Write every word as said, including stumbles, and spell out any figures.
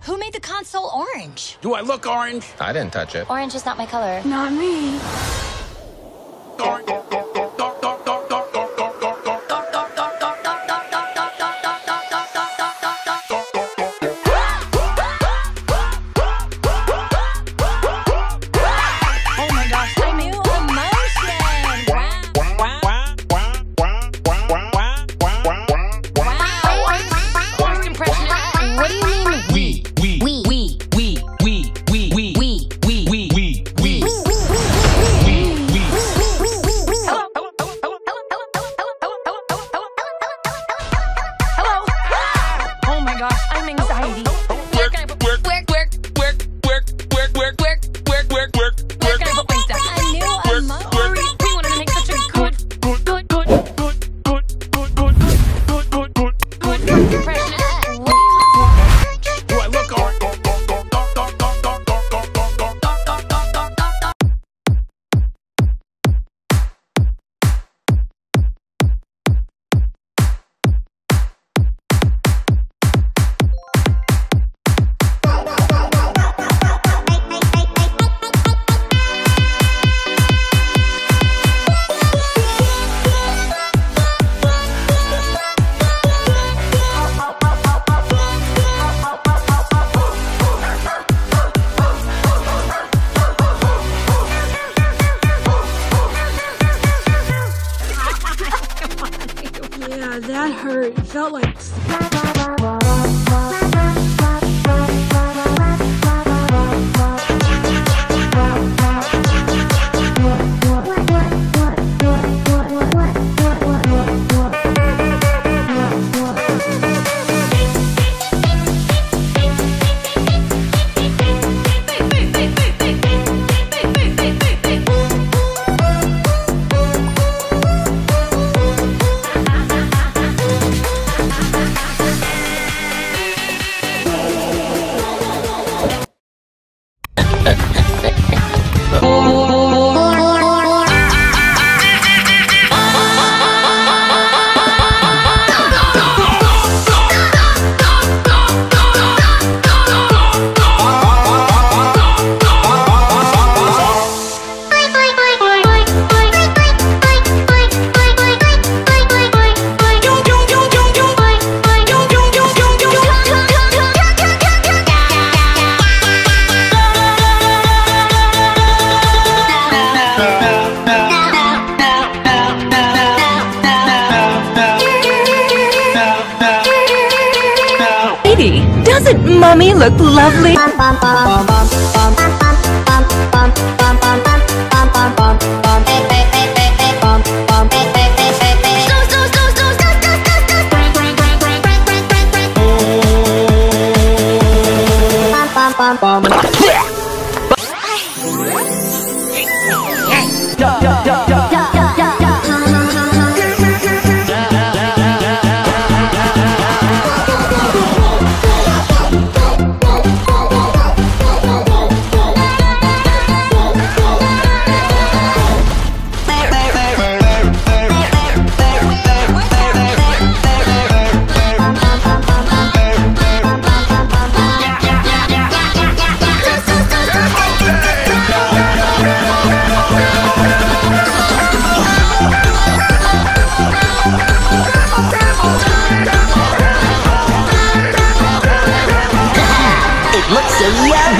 Who made the console orange? Do I look orange? I didn't touch it. Orange is not my color. Not me. Daddy, doesn't Mommy look lovely? Yeah!